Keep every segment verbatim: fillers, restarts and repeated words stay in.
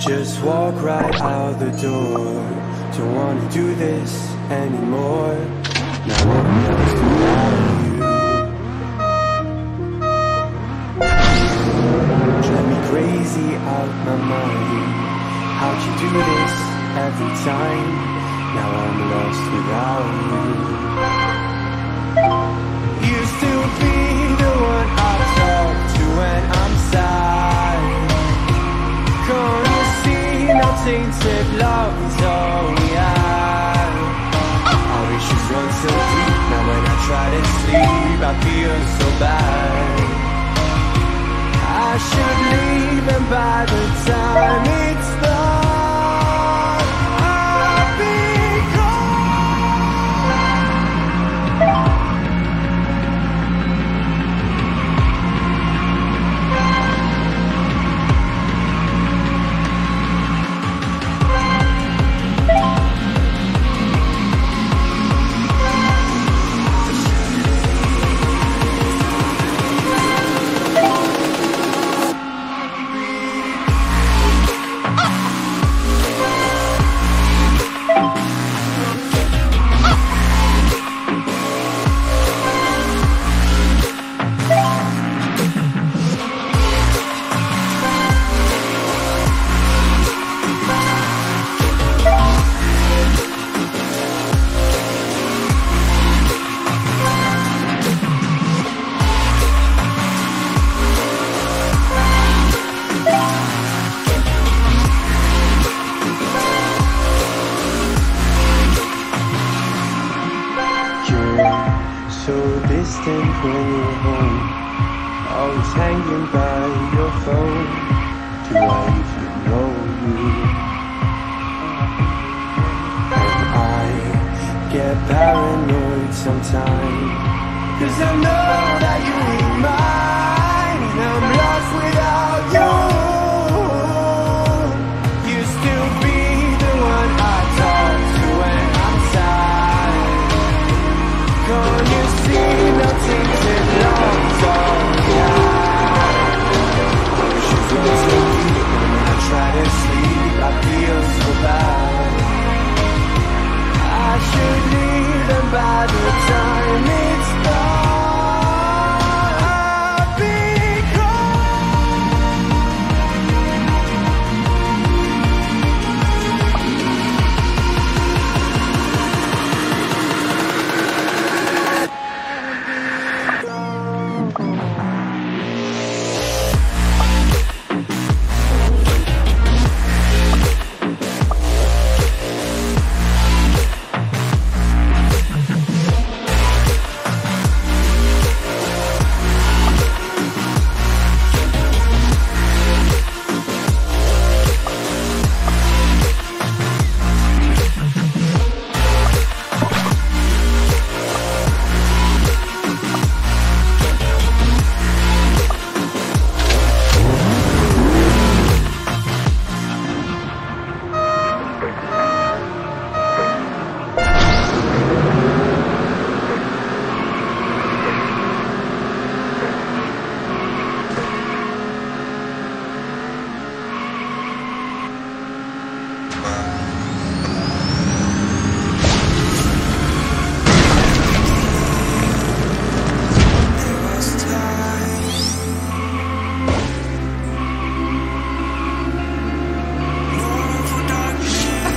just walk right out the door. Don't wanna do this anymore. Now what else do I do? Drive me crazy out my mind. How'd you do this every time? Now I'm lost without you. Used to be the one I talk to when I'm sad. Gonna see how tainted love is all we had. Our issues run so deep. Now when I try to sleep, I feel so bad. I should leave, and by the time it's done, I'll be gone.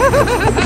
Ha ha ha!